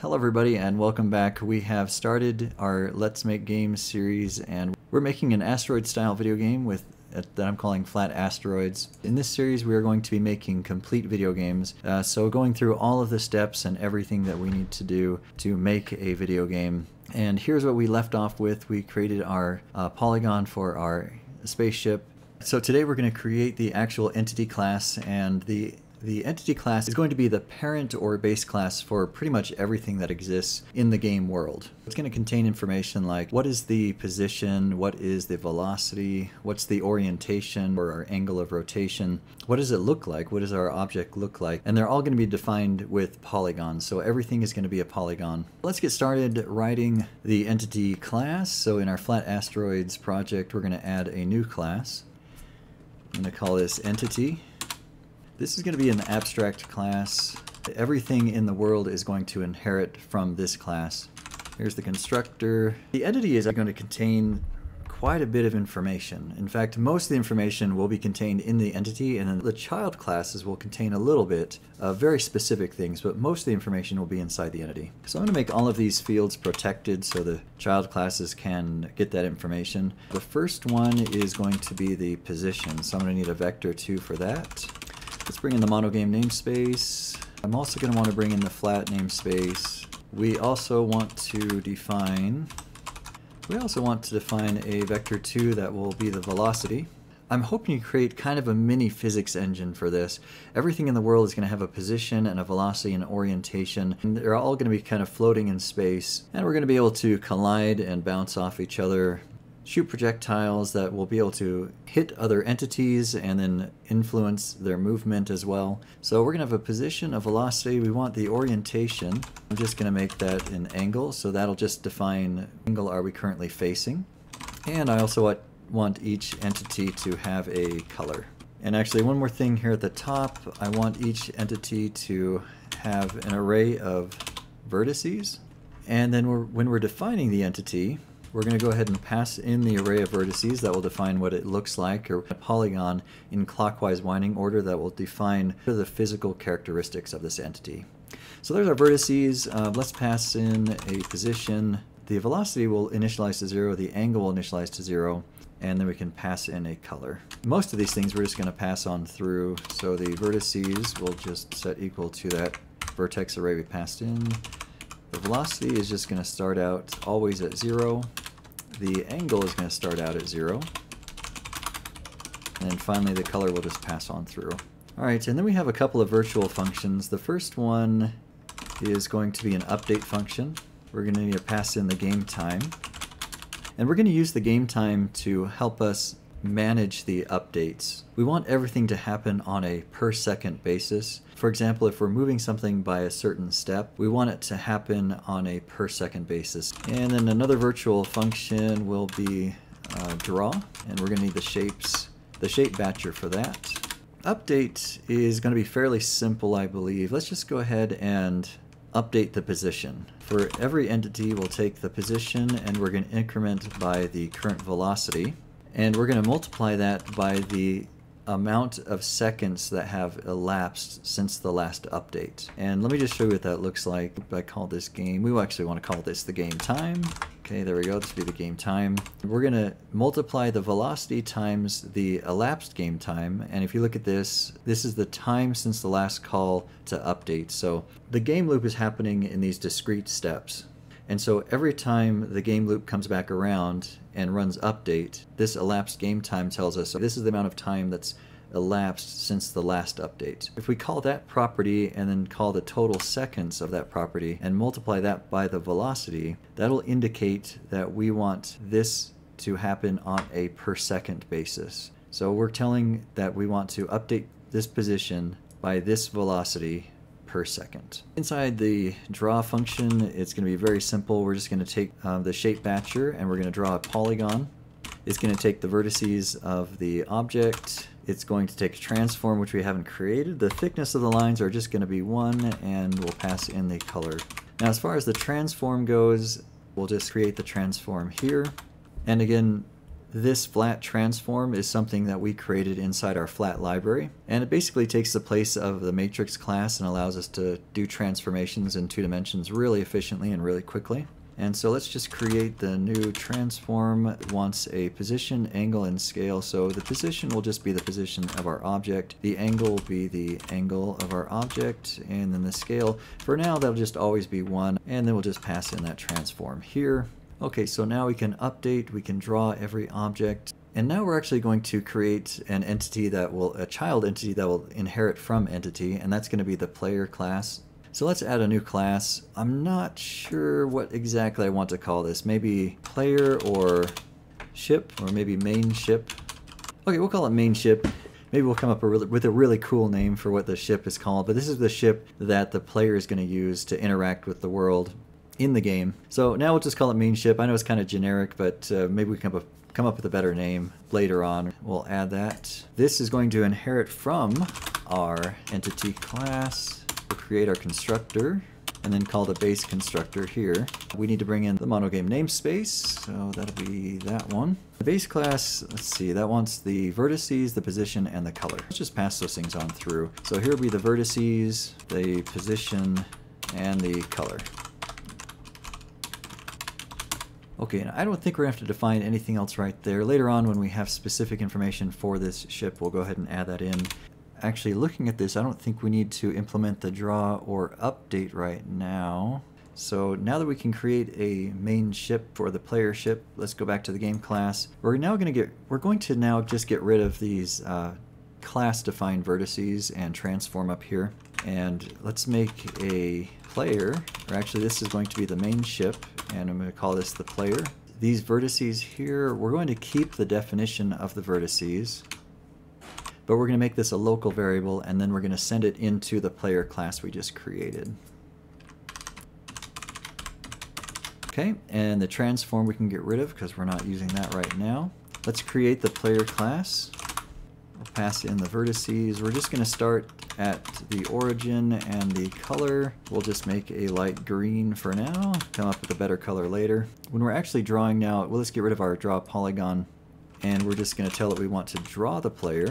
Hello everybody and welcome back. We have started our Let's Make Games series and we're making an asteroid style video game that I'm calling Flat Asteroids. In this series we are going to be making complete video games, so going through all of the steps and everything that we need to do to make a video game. And here's what we left off with. We created our polygon for our spaceship. So today we're going to create the actual entity class, and the entity class is going to be the parent or base class for pretty much everything that exists in the game world. It's going to contain information like what is the position, what is the velocity, what's the orientation or our angle of rotation, what does it look like, what does our object look like, and they're all going to be defined with polygons, so everything is going to be a polygon. Let's get started writing the entity class. So in our Flat Asteroids project, we're going to add a new class. I'm going to call this Entity. This is going to be an abstract class. Everything in the world is going to inherit from this class. Here's the constructor. The entity is going to contain quite a bit of information. In fact, most of the information will be contained in the entity, and then the child classes will contain a little bit of very specific things, but most of the information will be inside the entity. So I'm going to make all of these fields protected so the child classes can get that information. The first one is going to be the position, so I'm going to need a vector 2 for that. Let's bring in the MonoGame namespace. I'm also going to want to bring in the flat namespace. We also want to define a vector 2 that will be the velocity. I'm hoping you create kind of a mini physics engine for this. Everything in the world is going to have a position and a velocity and orientation, and they're all going to be kind of floating in space, and we're going to be able to collide and bounce off each other, shoot projectiles that will be able to hit other entities and then influence their movement as well. So we're going to have a position, a velocity. We want the orientation. I'm just going to make that an angle, so that'll just define what angle are we currently facing. And I also want each entity to have a color. And actually one more thing here at the top, I want each entity to have an array of vertices. And then when we're defining the entity, we're going to go ahead and pass in the array of vertices that will define what it looks like, or a polygon in clockwise winding order that will define the physical characteristics of this entity. So there's our vertices. Let's pass in a position. The velocity will initialize to 0, the angle will initialize to 0, and then we can pass in a color. Most of these things we're just going to pass on through, so the vertices will just set equal to that vertex array we passed in. The velocity is just going to start out always at 0. The angle is going to start out at 0. And finally the color will just pass on through. Alright, and then we have a couple of virtual functions. The first one is going to be an update function. We're going to need to pass in the game time. And we're going to use the game time to help us manage the updates. We want everything to happen on a per second basis. For example, if we're moving something by a certain step, we want it to happen on a per second basis. And then another virtual function will be draw, and we're going to need the shapes, the shape batcher for that. Update is going to be fairly simple, I believe. Let's just go ahead and update the position. For every entity, we'll take the position and we're going to increment by the current velocity. And we're going to multiply that by the amount of seconds that have elapsed since the last update. And let me just show you what that looks like. I call this game. We actually want to call this the game time. Okay, there we go. This will be the game time. We're going to multiply the velocity times the elapsed game time. And if you look at this, this is the time since the last call to update. So the game loop is happening in these discrete steps. And so every time the game loop comes back around and runs update, this elapsed game time tells us, so this is the amount of time that's elapsed since the last update. If we call that property and then call the total seconds of that property and multiply that by the velocity, that'll indicate that we want this to happen on a per second basis. So we're telling that we want to update this position by this velocity per second. Inside the draw function, it's going to be very simple. We're just going to take the shape batcher and we're going to draw a polygon. It's going to take the vertices of the object. It's going to take a transform, which we haven't created. The thickness of the lines are just going to be 1, and we'll pass in the color. Now, as far as the transform goes, we'll just create the transform here. And again, This flat transform is something that we created inside our flat library, and it basically takes the place of the matrix class and allows us to do transformations in two dimensions really efficiently and really quickly. And so let's just create the new transform. It wants a position, angle, and scale. So the position will just be the position of our object. The angle will be the angle of our object. And then the scale, for now, that'll just always be 1. And then we'll just pass in that transform here. Okay, so now we can update, we can draw every object. And now we're actually going to create an entity that will, a child entity that will inherit from entity. And that's going to be the player class. So let's add a new class. I'm not sure what exactly I want to call this. Maybe player or ship, or maybe main ship. Okay, we'll call it main ship. Maybe we'll come up with a really cool name for what the ship is called, but this is the ship that the player is going to use to interact with the world in the game. So now we'll just call it main ship. I know it's kind of generic, but maybe we can come up with a better name later on. We'll add that. This is going to inherit from our entity class. We'll create our constructor and then call the base constructor here. We need to bring in the MonoGame namespace, so that'll be that one. The base class, let's see, that wants the vertices, the position, and the color. Let's just pass those things on through. So here will be the vertices, the position, and the color. Okay, and I don't think we're going to have to define anything else right there. Later on, when we have specific information for this ship, we'll go ahead and add that in. Actually, looking at this, I don't think we need to implement the draw or update right now. So now that we can create a main ship for the player ship, let's go back to the game class. We're going to now just get rid of these class-defined vertices and transform up here. And let's make a player, or actually this is going to be the main ship, and I'm going to call this the player. These vertices here, we're going to keep the definition of the vertices, but we're going to make this a local variable, and then we're going to send it into the player class we just created. Okay, and the transform we can get rid of because we're not using that right now. Let's create the player class. We'll pass in the vertices. We're just going to start at the origin and the color. We'll just make a light green for now, come up with a better color later. When we're actually drawing now, we'll just get rid of our draw polygon, and we're just going to tell it we want to draw the player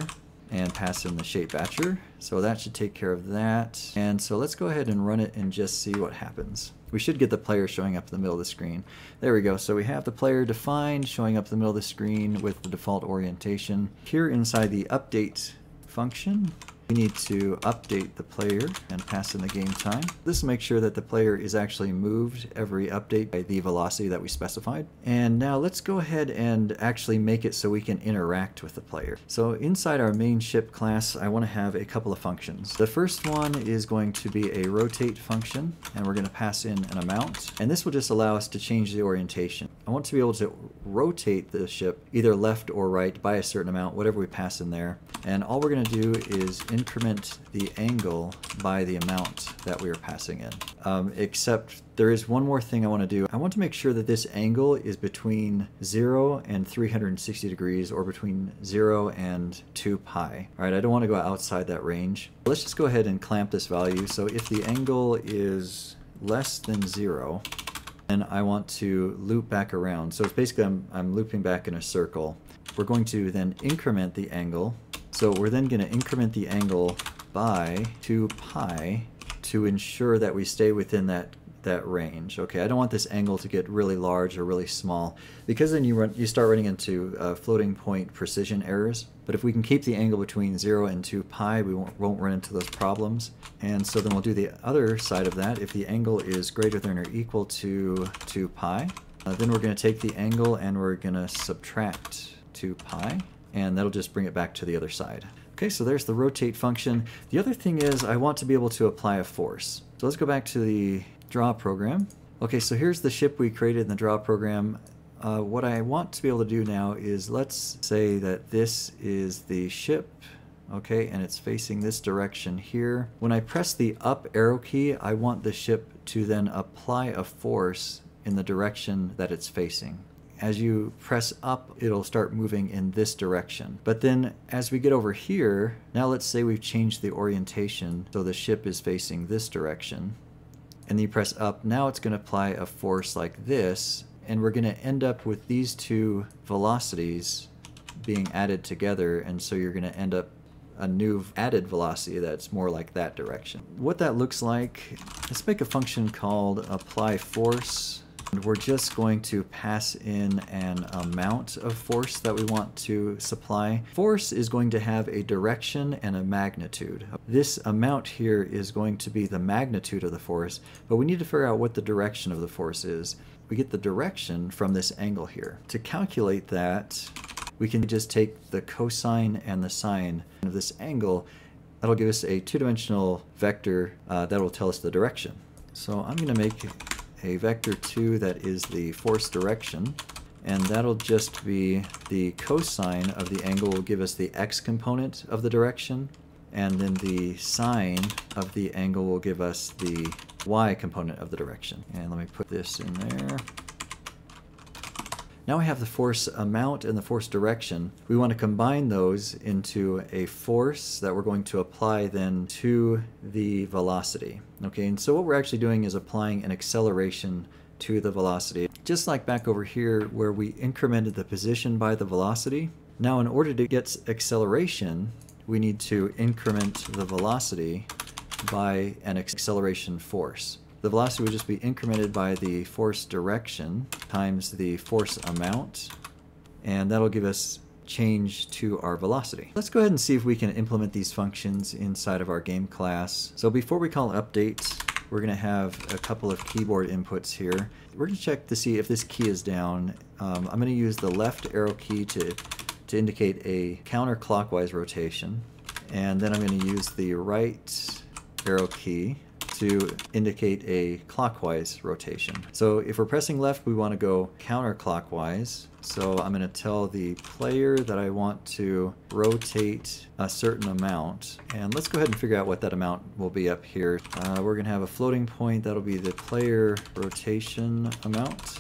and pass in the shape batcher. So that should take care of that. And so let's go ahead and run it and just see what happens. We should get the player showing up in the middle of the screen. There we go. So we have the player defined showing up in the middle of the screen with the default orientation. Here inside the update function, we need to update the player and pass in the game time. This will make sure that the player is actually moved every update by the velocity that we specified. And now let's go ahead and actually make it so we can interact with the player. So inside our main ship class, I want to have a couple of functions. The first one is going to be a rotate function, and we're going to pass in an amount. And this will just allow us to change the orientation. I want to be able to rotate the ship either left or right by a certain amount, whatever we pass in there. And all we're going to do is increment the angle by the amount that we are passing in. Except there is one more thing I want to do. I want to make sure that this angle is between 0 and 360 degrees, or between 0 and 2 pi. All right, I don't want to go outside that range. Let's just go ahead and clamp this value. So if the angle is less than 0, then I want to loop back around. So it's basically I'm looping back in a circle. We're going to then increment the angle. So we're then going to increment the angle by 2 pi to ensure that we stay within that range. Okay, I don't want this angle to get really large or really small, because then you start running into floating point precision errors. But if we can keep the angle between 0 and 2 pi, we won't run into those problems. And so then we'll do the other side of that. If the angle is greater than or equal to 2 pi, then we're going to take the angle and we're going to subtract 2 pi. And that'll just bring it back to the other side. Okay, so there's the rotate function. The other thing is I want to be able to apply a force. So let's go back to the draw program. Okay, so here's the ship we created in the draw program. What I want to be able to do now is, let's say that this is the ship, okay, and it's facing this direction here. When I press the up arrow key, I want the ship to then apply a force in the direction that it's facing. As you press up, it'll start moving in this direction. But then as we get over here, now let's say we've changed the orientation so the ship is facing this direction. And then you press up, now it's going to apply a force like this, And we're going to end up with these two velocities being added together, and so you're going to end up a new added velocity that's more like that direction. What that looks like, let's make a function called apply force, and we're just going to pass in an amount of force that we want to supply. Force is going to have a direction and a magnitude. This amount here is going to be the magnitude of the force, but we need to figure out what the direction of the force is. We get the direction from this angle here. To calculate that, we can just take the cosine and the sine of this angle. That'll give us a two-dimensional vector that'll tell us the direction. So I'm going to make a vector 2 that is the force direction, and that'll just be the cosine of the angle will give us the x component of the direction, and then the sine of the angle will give us the y component of the direction. And let me put this in there. Now we have the force amount and the force direction. We want to combine those into a force that we're going to apply then to the velocity. Okay, and so what we're actually doing is applying an acceleration to the velocity. Just like back over here where we incremented the position by the velocity. Now in order to get acceleration, we need to increment the velocity by an acceleration force. The velocity would just be incremented by the force direction times the force amount, and that'll give us change to our velocity. Let's go ahead and see if we can implement these functions inside of our game class. So before we call update, we're going to have a couple of keyboard inputs here. We're going to check to see if this key is down. I'm going to use the left arrow key to indicate a counterclockwise rotation, and then I'm going to use the right arrow key to indicate a clockwise rotation. So if we're pressing left, we want to go counterclockwise. So I'm going to tell the player that I want to rotate a certain amount. And let's go ahead and figure out what that amount will be up here. We're going to have a floating point. That'll be the player rotation amount.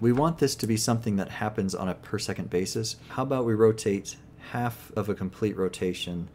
We want this to be something that happens on a per second basis. How about we rotate half of a complete rotation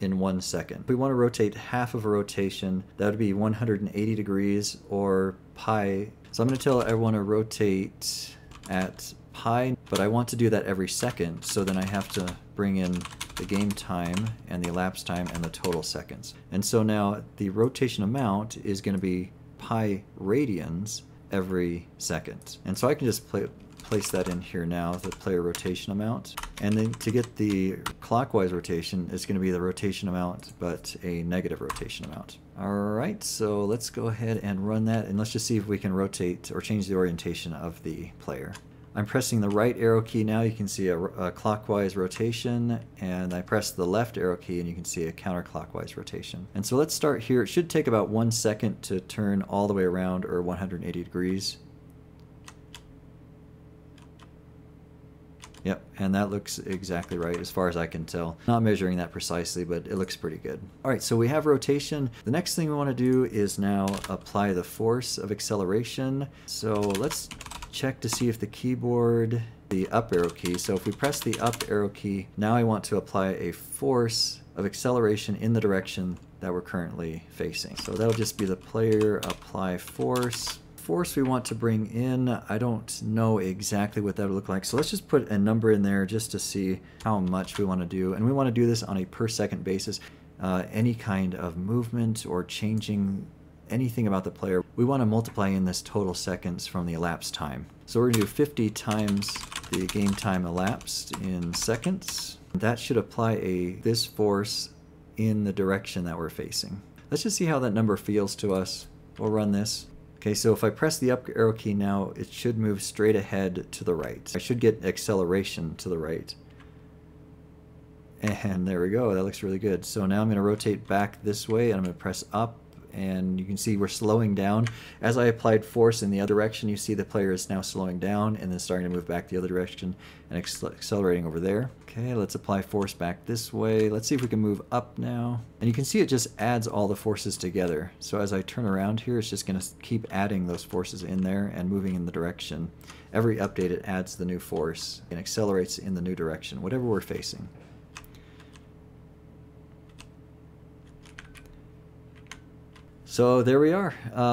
in 1 second. If we want to rotate half of a rotation, that would be 180 degrees or pi. So I'm going to tell it I want to rotate at pi, but I want to do that every second, so then I have to bring in the game time and the elapsed time and the total seconds. And so now the rotation amount is going to be pi radians every second. And so I can just place that in here now, the player rotation amount. And then to get the clockwise rotation, it's going to be the rotation amount, but a negative rotation amount. All right, so let's go ahead and run that, and let's just see if we can rotate or change the orientation of the player. I'm pressing the right arrow key now. You can see a clockwise rotation, and I press the left arrow key and you can see a counterclockwise rotation. And so let's start here. It should take about 1 second to turn all the way around, or 180 degrees. Yep, and that looks exactly right as far as I can tell. Not measuring that precisely, but it looks pretty good. All right, so we have rotation. The next thing we want to do is now apply the force of acceleration. So let's check to see if the keyboard, the up arrow key. So if we press the up arrow key, now I want to apply a force of acceleration in the direction that we're currently facing. So that'll just be the player apply force. Force we want to bring in, I don't know exactly what that would look like, so let's just put a number in there just to see how much we want to do. And we want to do this on a per second basis. Any kind of movement or changing anything about the player, we want to multiply in this total seconds from the elapsed time. So we're going to do 50 times the game time elapsed in seconds. That should apply this force in the direction that we're facing. Let's just see how that number feels to us. We'll run this. Okay, so if I press the up arrow key now, it should move straight ahead to the right. I should get acceleration to the right. And there we go, that looks really good. So now I'm going to rotate back this way, and I'm going to press up, and you can see we're slowing down. As I applied force in the other direction, you see the player is now slowing down and then starting to move back the other direction and accelerating over there. Okay, let's apply force back this way. Let's see if we can move up now. And you can see it just adds all the forces together. So as I turn around here, it's just going to keep adding those forces in there and moving in the direction. Every update, it adds the new force and accelerates in the new direction, whatever we're facing. So there we are.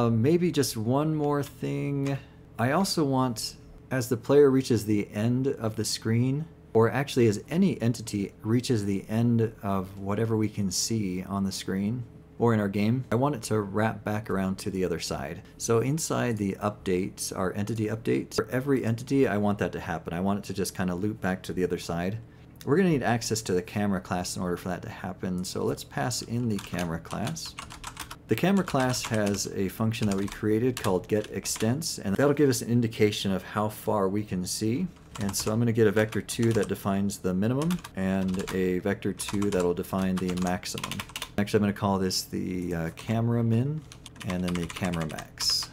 Maybe just one more thing. I also want As the player reaches the end of the screen, or actually as any entity reaches the end of whatever we can see on the screen or in our game, I want it to wrap back around to the other side. So inside the updates, our entity updates, for every entity, I want that to happen. I want it to just kind of loop back to the other side. We're gonna need access to the camera class in order for that to happen. So let's pass in the camera class. The camera class has a function that we created called getExtents, and that'll give us an indication of how far we can see. And so I'm gonna get a vector2 that defines the minimum and a vector2 that'll define the maximum. Actually, I'm gonna call this the camera min and then the camera max.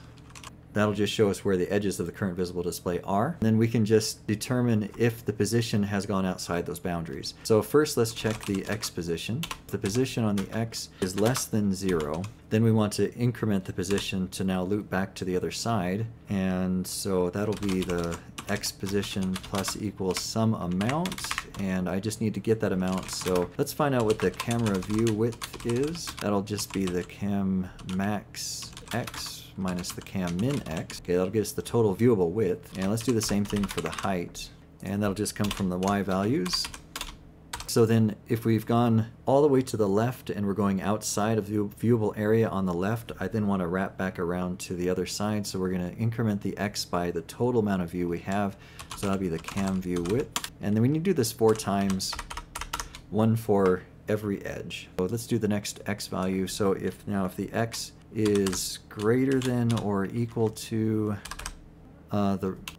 That'll just show us where the edges of the current visible display are. And then we can just determine if the position has gone outside those boundaries. So first let's check the X position. If the position on the X is less than 0, then we want to increment the position to now loop back to the other side. And so that'll be the X position plus equals some amount. And I just need to get that amount. So let's find out what the camera view width is. That'll just be the cam max X minus the cam min X. Okay, that'll give us the total viewable width. And let's do the same thing for the height. And that'll just come from the Y values. So then if we've gone all the way to the left and we're going outside of the viewable area on the left, I then want to wrap back around to the other side. So we're going to increment the X by the total amount of view we have. So that'll be the cam view width. And then we need to do this 4 times, 1 for every edge. So let's do the next X value. So if the X is greater than or equal to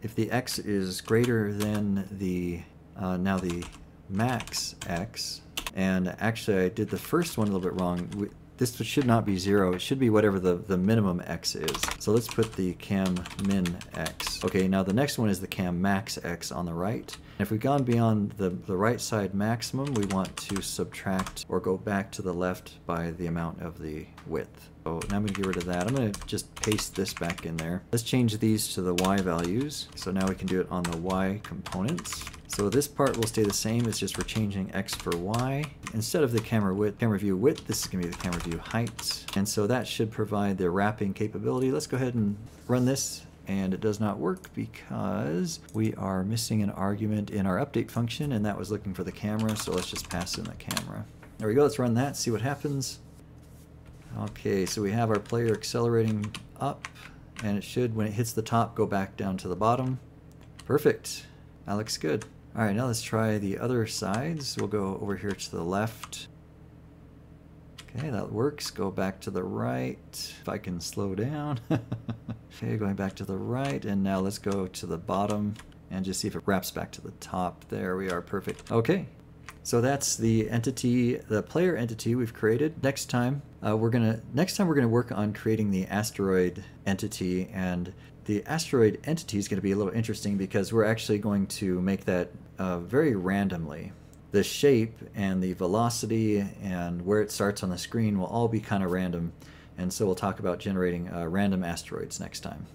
if the X is greater than the the max X, and actually I did the first one a little bit wrong. This should not be 0. It should be whatever the minimum X is. So let's put the cam min X. Okay, now the next one is the cam max X on the right. And if we've gone beyond the right side maximum, we want to subtract or go back to the left by the amount of the width. So now I'm going to get rid of that. I'm going to just paste this back in there. Let's change these to the Y values. So now we can do it on the Y components. So this part will stay the same. It's just we're changing X for Y. Instead of the camera view width, this is going to be the camera view height. And so that should provide the wrapping capability. Let's go ahead and run this. And it does not work because we are missing an argument in our update function, and that was looking for the camera. So let's just pass in the camera. There we go. Let's run that, see what happens. Okay, so we have our player accelerating up, and it should, when it hits the top, go back down to the bottom. Perfect. That looks good. All right, now let's try the other sides. We'll go over here to the left. Okay, that works. Go back to the right. If I can slow down. Okay, going back to the right, and now let's go to the bottom and just see if it wraps back to the top. There we are, perfect. Okay, so that's the entity, the player entity we've created. Next time we're gonna work on creating the asteroid entity, and the asteroid entity is gonna be a little interesting because we're actually going to make that very randomly. The shape and the velocity and where it starts on the screen will all be kind of random. And so we'll talk about generating random asteroids next time.